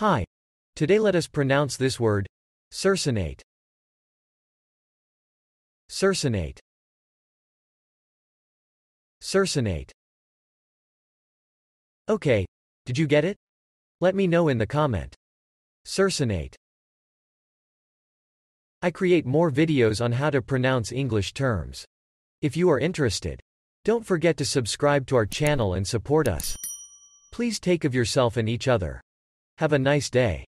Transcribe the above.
Hi. Today let us pronounce this word, circinate. Circinate. Circinate. Okay, did you get it? Let me know in the comment. Circinate. I create more videos on how to pronounce English terms. If you are interested, don't forget to subscribe to our channel and support us. Please take care of yourself and each other. Have a nice day.